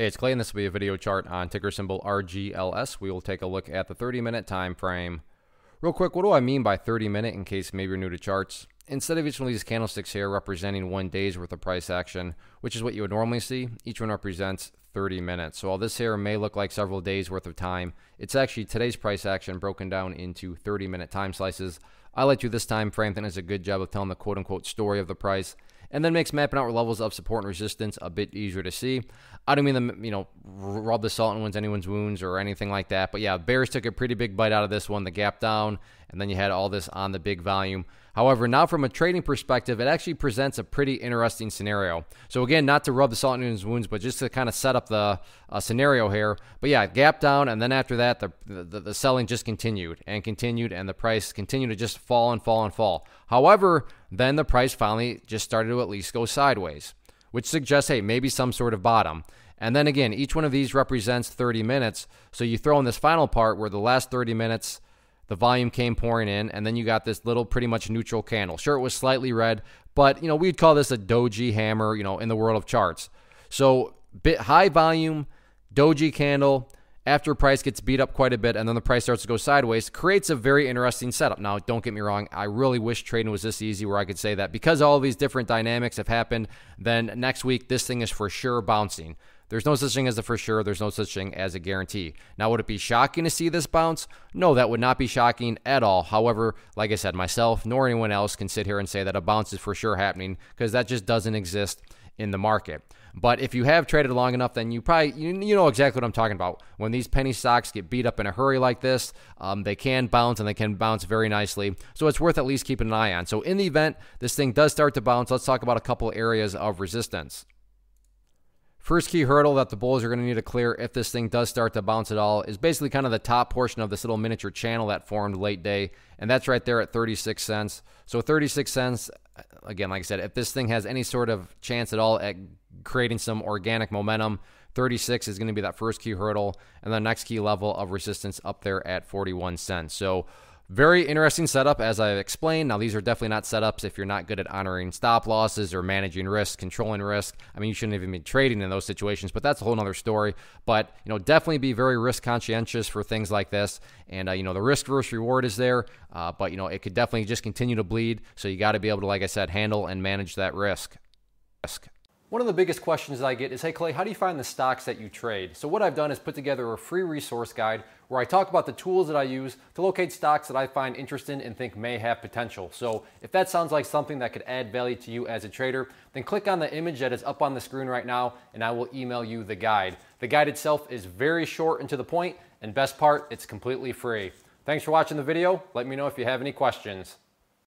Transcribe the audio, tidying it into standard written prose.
Hey, it's Clay, and this will be a video chart on ticker symbol RGLS. We will take a look at the 30-minute time frame. Real quick, what do I mean by 30-minute in case maybe you're new to charts? Instead of each one of these candlesticks here representing one day's worth of price action, which is what you would normally see, each one represents 30 minutes. So while this here may look like several days worth of time, it's actually today's price action broken down into 30-minute time slices. I like to this time frame, then does a good job of telling the quote-unquote story of the price, and then makes mapping out levels of support and resistance a bit easier to see. I don't mean to, rub the salt in anyone's wounds or anything like that, but yeah, bears took a pretty big bite out of this one, the gap down, and then you had all this on the big volume. However, now from a trading perspective, it actually presents a pretty interesting scenario. So again, not to rub the salt in anyone's wounds, but just to kind of set up the scenario here. But yeah, gap down, and then after that, the selling just continued, and the price continued to just fall and fall and fall. However, then the price finally just started to at least go sideways, which suggests, hey, maybe some sort of bottom. And then again, each one of these represents 30 minutes. So you throw in this final part where the last 30 minutes, the volume came pouring in, and then you got this little pretty much neutral candle. Sure, it was slightly red, but we'd call this a doji hammer, in the world of charts. So bit high volume, doji candle, after price gets beat up quite a bit, and then the price starts to go sideways, creates a very interesting setup. Now, don't get me wrong, I really wish trading was this easy where I could say that because all of these different dynamics have happened, then next week, this thing is for sure bouncing. There's no such thing as a for sure. There's no such thing as a guarantee. Now, would it be shocking to see this bounce? No, that would not be shocking at all. However, like I said, myself nor anyone else can sit here and say that a bounce is for sure happening because that just doesn't exist in the market. But if you have traded long enough, then you probably, you know exactly what I'm talking about. When these penny stocks get beat up in a hurry like this, they can bounce, and they can bounce very nicely. So it's worth at least keeping an eye on. So in the event this thing does start to bounce, let's talk about a couple areas of resistance. First key hurdle that the bulls are going to need to clear if this thing does start to bounce at all is basically kind of the top portion of this little miniature channel that formed late day, and that's right there at 36 cents. So 36 cents, again, like I said, if this thing has any sort of chance at all at creating some organic momentum, 36 is going to be that first key hurdle, and the next key level of resistance up there at 41 cents. So very interesting setup, as I've explained. Now, these are definitely not setups if you're not good at honoring stop losses or managing risk, controlling risk. I mean, you shouldn't even be trading in those situations, but that's a whole nother story. But, definitely be very risk conscientious for things like this. And, the risk versus reward is there, but, it could definitely just continue to bleed. So you got to be able to, like I said, handle and manage that risk. One of the biggest questions I get is, hey Clay, how do you find the stocks that you trade? So what I've done is put together a free resource guide where I talk about the tools that I use to locate stocks that I find interesting and think may have potential. So if that sounds like something that could add value to you as a trader, then click on the image that is up on the screen right now and I will email you the guide. The guide itself is very short and to the point, and best part, it's completely free. Thanks for watching the video. Let me know if you have any questions.